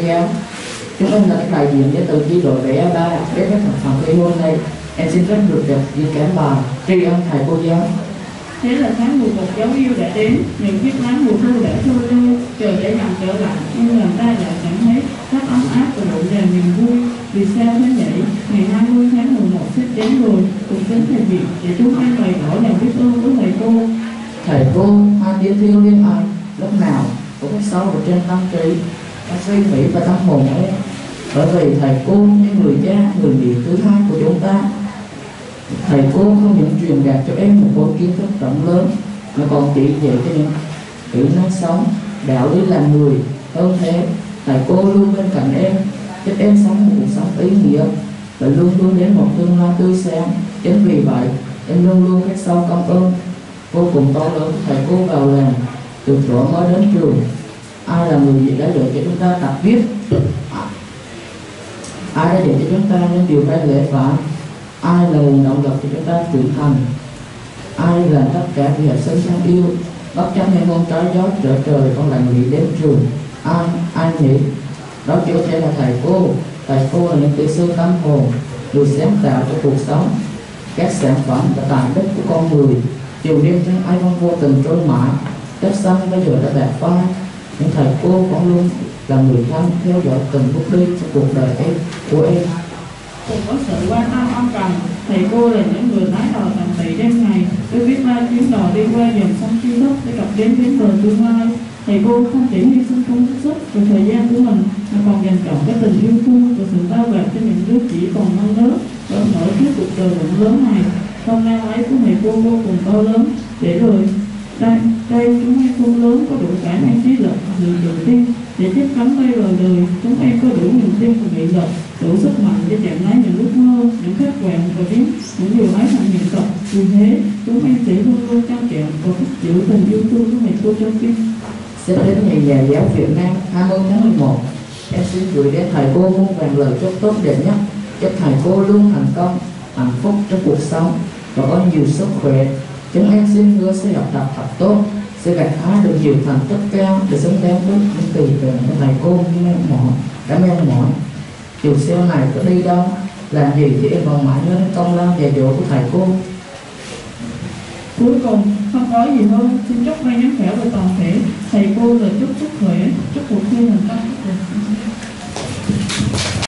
cô giáo. Chúng em là các đại diện để từ chi đội vẽ ba đặc kết các thành phần thi môn này. Em xin phép được đặt di cảm bà tri ân thầy cô giáo. Thế là tháng 11 giáo yêu đã đến, những chiếc nắng mùa thu đã trôi lưu, trời đã dần trở lại, nhưng lòng ta lại cảm thấy rất ấm áp và rộn ràng niềm vui. Vì sao thế nhỉ? Ngày 20 tháng 11 sắp đến rồi, cùng đến thầy Việt để chúng em bày tỏ lòng biết ơn của thầy cô. Thầy cô mang yêu thương liên ái, lúc nào cũng sâu vào trên tâm trí, suy nghĩ và tâm hồn ấy. Bởi vì thầy cô như người cha, người mẹ thứ hai của chúng ta. Thầy cô không những truyền đạt cho em một bộ kiến thức rộng lớn mà còn chỉ dạy cho những kỹ năng sống, đạo lý làm người. Hơn thế, thầy cô luôn bên cạnh em, giúp em sống một cuộc sống ý nghĩa và luôn hướng đến một tương lai tươi sáng. Chính vì vậy, em luôn luôn khắc sâu công ơn vô cùng to lớn thầy cô vào làm từ thuở mới đến trường. Ai là người gì đã được cho chúng ta tập viết, ai đã để cho chúng ta những điều phải lễ phải, ai là động lực cho chúng ta trưởng thành, ai là tất cả vì hạnh sớm sáng yêu, bất chấp những ngôn trái gió trở trời con lại nghĩ đến trường. Ai nhỉ? Đó chỉ có thể là thầy cô. Thầy cô là những kỹ sư tâm hồn, người sáng tạo cho cuộc sống, các sản phẩm và tài đức của con người. Chiều đêm tháng ai không vô tình trôi mãi, đất xanh bây giờ đã bạc phai. Những thầy cô cũng luôn là người thân theo dõi từng bước đi trong cuộc đời em của em. Cùng có sự quan tâm ân cần, thầy cô là những người lái đò tầm tị đêm ngày, tôi biết ba chuyến đò đi qua dòng sông tri thức để cập đến bến bờ tương lai. Thầy cô không chỉ hy sinh công sức và thời gian của mình mà còn dành trọn cái tình yêu thương và sự bao bọc cho những đứa chỉ còn non nớt ở mỗi chiếc cuộc đời rộng lớn này. Công lao ấy của thầy cô vô cùng to lớn để rồi đây chúng em khôn lớn có đủ khả năng trí lực và sự tự tin để tiếp cận bay vào đời. Chúng em có đủ niềm tin và nghị lực, đủ sức mạnh để chạm lấy những ước mơ, những khát vọng và biến những điều ấy thành hiện thực. Vì thế, chúng em sẽ luôn luôn trao trọn và giữ tình yêu thương của thầy cô trong tim. Sẽ đến ngày nhà giáo Việt Nam 20 tháng 11, em xin gửi đến thầy cô muôn vàn lời chúc tốt đẹp nhất, chúc thầy cô luôn thành công, hạnh phúc trong cuộc sống và có nhiều sức khỏe. Chúng em xin hứa sẽ học tập thật tốt, sẽ gặt hái được nhiều thành tích cao để xứng đáng với những tùy về của thầy cô như mong mỏi đã mong mỏi. Chiều xe này có đi đâu, làm gì thì em còn mãi nhớ đến công lao dạy dỗ của thầy cô. Cuối cùng, không có gì hơn, xin chúc may mắn khỏe và toàn thể thầy cô lời chúc sức khỏe, chúc cuộc thi thành công.